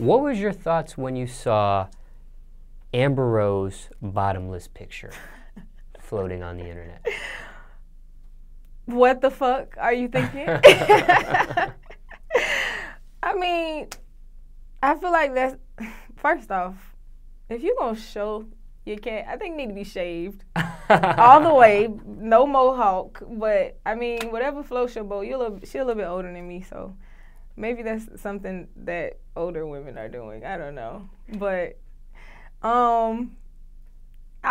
What was your thoughts when you saw Amber Rose bottomless picture floating on the internet? What the fuck are you thinking? I mean, I feel like that's, first off, if you're going to show your cat, I think you need to be shaved all the way, no mohawk. But, I mean, whatever floats your boat, she's a little bit older than me, so maybe that's something that older women are doing. I don't know. But I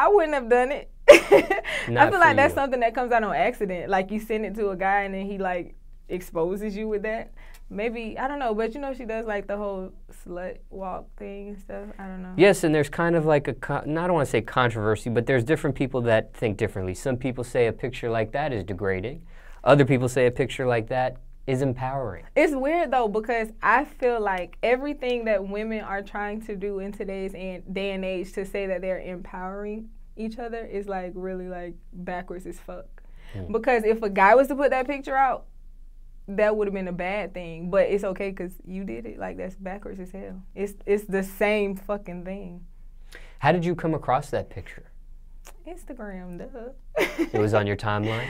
wouldn't have done it. I feel like that's something that comes out on accident. Like, you send it to a guy and then he, like, exposes you with that. Maybe, I don't know, but you know she does like the whole slut walk thing and stuff, I don't know. Yes, and there's kind of like a, I don't want to say controversy, but there's different people that think differently. Some people say a picture like that is degrading. Other people say a picture like that is empowering. It's weird though, because I feel like everything that women are trying to do in today's day and age to say that they're empowering each other is like really like backwards as fuck. Mm. Because if a guy was to put that picture out, that would have been a bad thing, but it's okay because you did it. Like, that's backwards as hell. It's the same fucking thing. How did you come across that picture? Instagram, duh. It was on your timeline?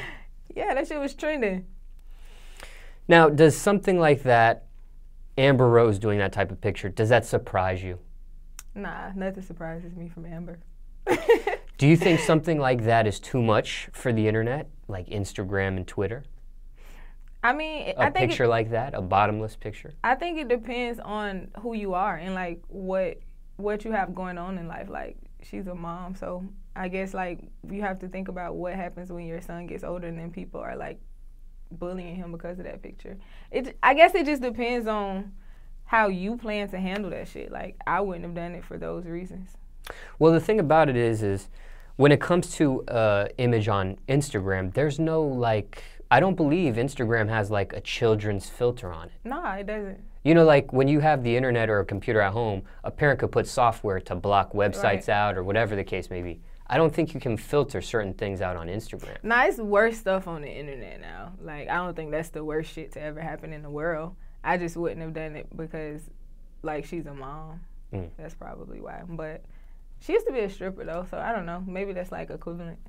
Yeah, that shit was trending. Now, does something like that, Amber Rose doing that type of picture, does that surprise you? Nah, nothing surprises me from Amber. Do you think something like that is too much for the internet, like Instagram and Twitter? I mean, I think a picture like that, a bottomless picture? I think it depends on who you are and, like, what you have going on in life. Like, she's a mom, so I guess, like, you have to think about what happens when your son gets older and then people are, like, bullying him because of that picture. I guess it just depends on how you plan to handle that shit. Like, I wouldn't have done it for those reasons. Well, the thing about it is when it comes to image on Instagram, there's no, like... I don't believe Instagram has like a children's filter on it. Nah, it doesn't. You know, like when you have the internet or a computer at home, a parent could put software to block websites out or whatever the case may be. I don't think you can filter certain things out on Instagram. Nah, it's worse stuff on the internet now. Like, I don't think that's the worst shit to ever happen in the world. I just wouldn't have done it because, like, she's a mom. Mm. That's probably why. But she used to be a stripper though, so I don't know. Maybe that's like equivalent.